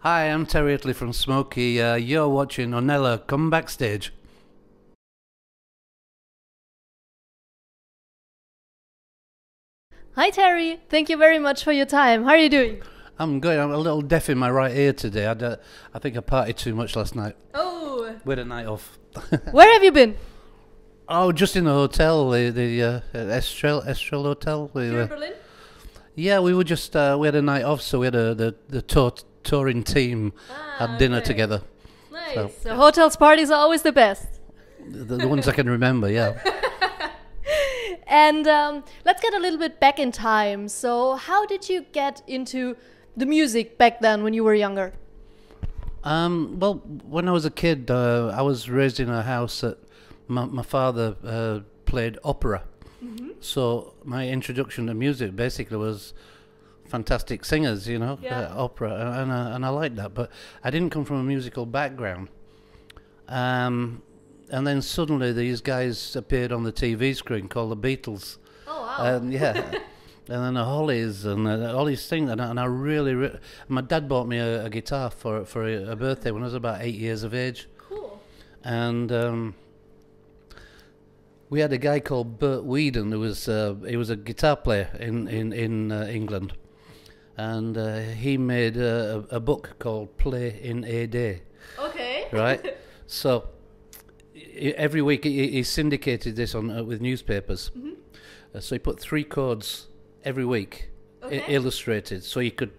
Hi, I'm Terry Atley from Smoky. You're watching Onella Come Backstage. Hi Terry, thank you very much for your time. How are you doing? I'm good. I'm a little deaf in my right ear today. I think I partied too much last night. Oh! We had a night off. Where have you been? Oh, just in the hotel, the Estrel Hotel. You're in Berlin? Yeah, we were just, we had a night off, so we had the touring team had dinner together. Nice. So yeah. Hotels parties are always the best. The ones I can remember, yeah. And let's get a little bit back in time. So how did you get into the music back then when you were younger? Well, when I was a kid, I was raised in a house that my father played opera. Mm-hmm. So my introduction to music basically was fantastic singers, you know, yeah. Opera. And I liked that. But I didn't come from a musical background. And then suddenly these guys appeared on the TV screen called the Beatles. Oh, wow. Yeah. And then the Hollies and all these things. And I really, my dad bought me a guitar for a birthday when I was about 8 years of age. Cool. And we had a guy called Bert Weedon who was, he was a guitar player in England. And he made a book called Play in a Day. Okay. Right? So every week he syndicated this on with newspapers. Mm-hmm. So he put 3 chords every week, okay. Illustrated, so you could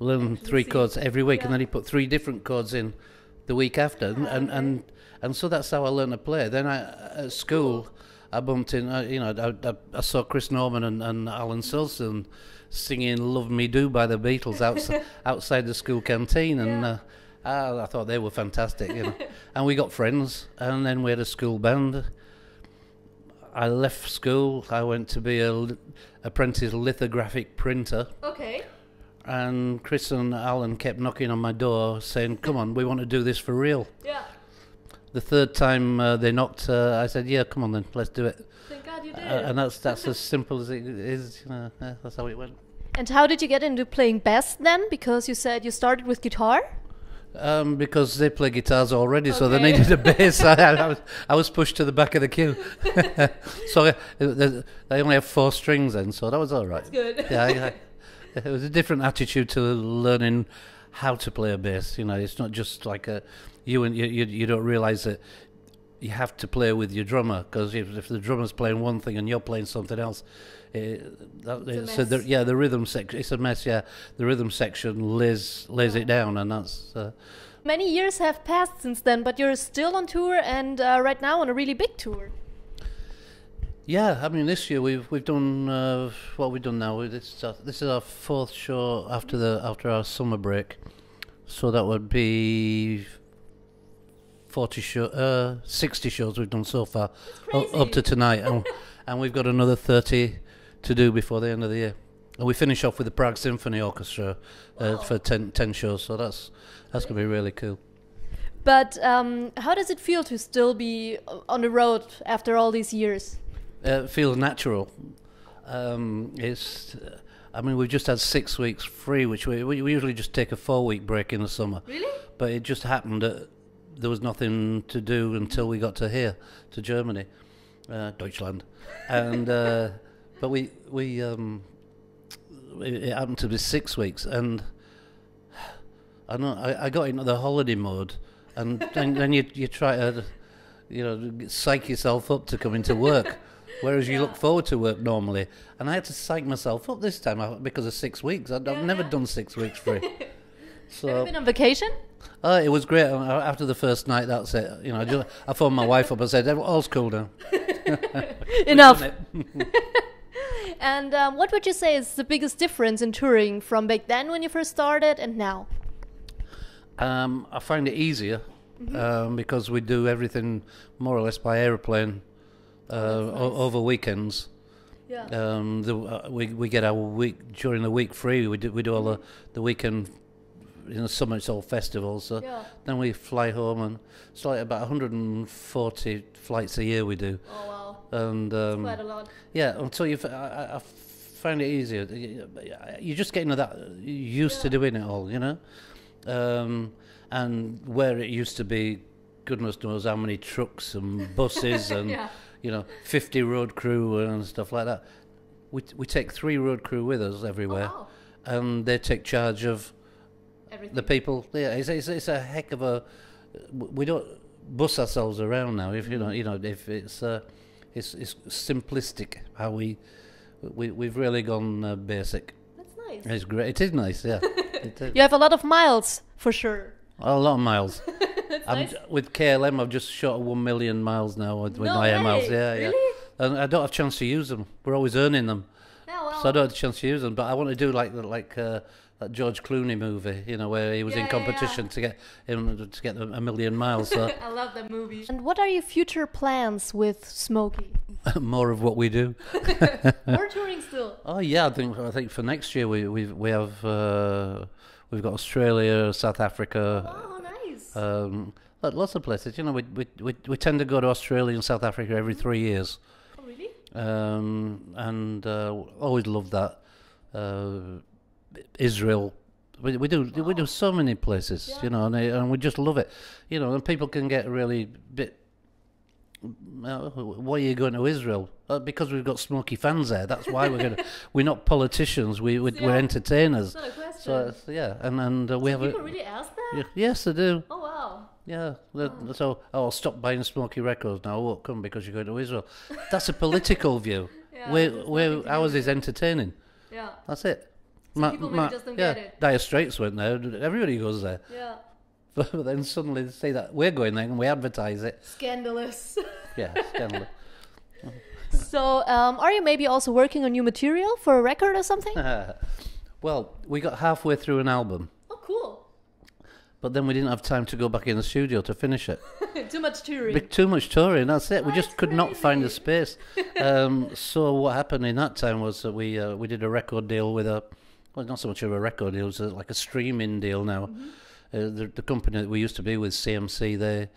learn 3 chords every week, yeah. And then he put 3 different chords in the week after, yeah, and so that's how I learned to play. Then at school, I bumped in, you know, I saw Chris Norman and Alan Silson singing "Love Me Do" by the Beatles outside the school canteen, and. Yeah. I thought they were fantastic, you know. And we got friends, and then we had a school band. I left school. I went to be an apprentice lithographic printer. Okay. And Chris and Alan kept knocking on my door saying, come on, we want to do this for real. Yeah. The third time they knocked, I said, yeah, come on then, let's do it. Thank God you did. And that's as simple as it is, you know, that's how it went. And how did you get into playing bass then? Because you said you started with guitar? Because they play guitars already, okay. So they needed a bass. I was pushed to the back of the queue. So they only have 4 strings then, so that was all right. That's good. Yeah, it was a different attitude to learning how to play a bass. You know, it's not just like you don't realize that you have to play with your drummer, because if the drummer's playing one thing and you're playing something else, the rhythm section, it's a mess, yeah. The rhythm section lays it down, and that's... Many years have passed since then, but you're still on tour, and right now on a really big tour. Yeah, I mean, this year we've done what we've done now. This is our 4th show after our summer break, so that would be 60 shows we've done so far, up to tonight, and we've got another 30 to do before the end of the year. And we finish off with the Prague Symphony Orchestra for 10 shows, so that's going to be really cool. But how does it feel to still be on the road after all these years? It feels natural. I mean, we've just had 6 weeks free, which we usually just take a 4-week break in the summer. Really? But it just happened that there was nothing to do until we got to here, to Germany, Deutschland, and but it happened to be 6 weeks, and I know I got into the holiday mode, and then you try to, you know, psych yourself up to coming to work, whereas you look forward to work normally, and I had to psych myself up this time because of 6 weeks. I've never done 6 weeks free. So, have you been on vacation? It was great. After the first night, that's it. You know, I phoned my wife up and said, all's cool now. Enough. And what would you say is the biggest difference in touring from back then when you first started and now? I find it easier, mm-hmm. Because we do everything more or less by aeroplane over weekends. Yeah. We get our week during the week free. We do all the weekend. In the summer it's all festivals, so yeah. Then we fly home, and it's like about 140 flights a year we do. Oh wow! And that's quite a lot. Yeah, until I find it easier. You just get into that, used to doing it all, you know. and where it used to be, goodness knows how many trucks and buses and, yeah. you know, 50 road crew and stuff like that. We take 3 road crew with us everywhere, oh, wow. and they take charge of everything. The people. Yeah, it's a heck of a. We don't bus ourselves around now. If you know, if it's simplistic how we've really gone basic. That's nice. It's great. It is nice. Yeah. It is. You have a lot of miles for sure. A lot of miles. Nice. With KLM, I've just shot 1 million miles now with my air miles. Yeah, really? Yeah. And I don't have a chance to use them. We're always earning them, oh, well. So I don't have a chance to use them. But I want to do like that George Clooney movie, you know, where he was in competition to get 1 million miles. So. I love that movie. And what are your future plans with Smoky? More of what we do. More touring still. Oh yeah, I think for next year we've got Australia, South Africa. Oh, wow. Lots of places, you know. We tend to go to Australia and South Africa every 3 years. Oh, really? And always love that. Israel, we do so many places, yeah. you know, and we just love it, you know. And people can get really bit. Why are you going to Israel? Because we've got Smoky fans there. That's why we're going. We're not politicians. We're entertainers. That's not a question. So yeah, and we have. People really ask that? Yes, they do. Oh wow. Yeah. Wow. So I'll stop buying Smoky records now. I won't come because you're going to Israel. That's a political view. Yeah, where ours is entertaining. Yeah. That's it. So people just don't get it. Dire Straits went there. Everybody goes there. Yeah. But then suddenly they say that we're going there and we advertise it. Scandalous. Yeah, scandalous. So, are you maybe also working on new material for a record or something? Well, we got halfway through an album. Oh, cool. But then we didn't have time to go back in the studio to finish it. Too much touring. Too much touring, that's it. We just could not find the space. So what happened in that time was that we did a record deal with a... Well, not so much of a record deal, it was like a streaming deal now. Mm-hmm. The company that we used to be with, CMC, they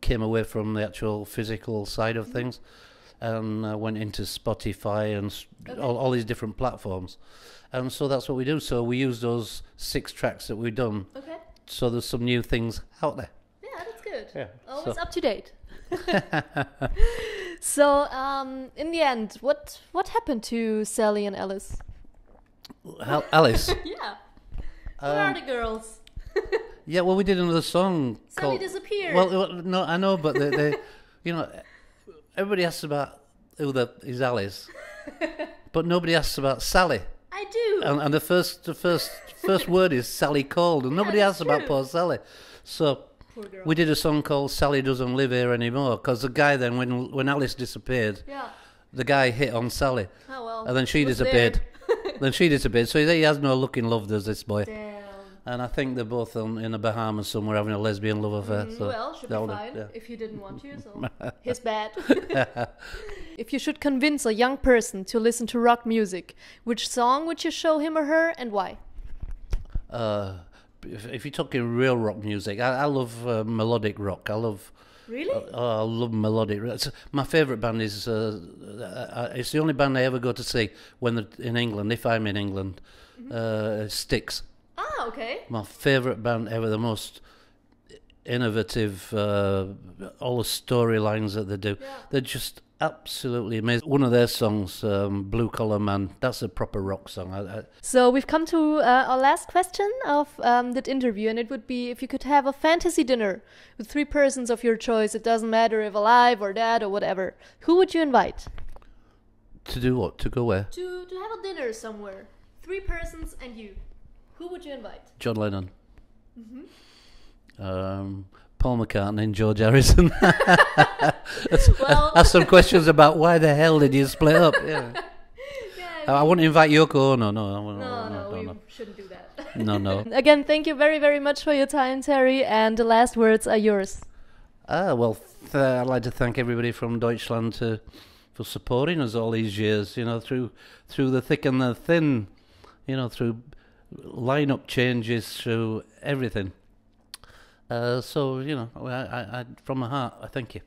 came away from the actual physical side of things and went into Spotify and all these different platforms. And so that's what we do. So we use those 6 tracks that we've done. Okay. So there's some new things out there. Yeah, that's good. Yeah. Always up to date. So in the end, what happened to Sally and Alice? Alice? Yeah. Where are the girls? Yeah, well, we did another song. Sally disappeared. Well, no, I know, but they you know, everybody asks about who is Alice, but nobody asks about Sally. I do. And the first word is Sally called, and nobody asks about poor Sally. So poor girl. We did a song called "Sally Doesn't Live Here Anymore" because the guy then, when Alice disappeared, yeah. the guy hit on Sally, oh, well, and then she disappeared. There. Then she disappeared, so he has no luck in love, does this boy? Damn. And I think they're both in the Bahamas somewhere having a lesbian love affair. So well, should be fine if you didn't want to. So he's bad. If you should convince a young person to listen to rock music, which song would you show him or her, and why? If you're talking real rock music, I love melodic rock. I love. Really? Oh, I love melodic. My favourite band is, it's the only band I ever go to see when in England, if I'm in England, Styx. Ah, okay. My favourite band ever, the most innovative, all the storylines that they do. Yeah. They're just absolutely amazing. One of their songs, Blue Collar Man, that's a proper rock song. So we've come to our last question of that interview, and it would be if you could have a fantasy dinner with 3 persons of your choice, it doesn't matter if alive or dead or whatever, who would you invite? To do what? To go where? To have a dinner somewhere. 3 persons and you. Who would you invite? John Lennon. Mm-hmm. Paul McCartney and George Harrison. Well, ask some questions about why the hell did you split up? Yeah. Yeah, I wouldn't invite Yoko. No, we shouldn't do that. No. Again, thank you very, very much for your time, Terry. And the last words are yours. Well, I'd like to thank everybody from Deutschland for supporting us all these years. You know, through the thick and the thin. You know, through lineup changes, through everything. So, you know, from my heart, I thank you.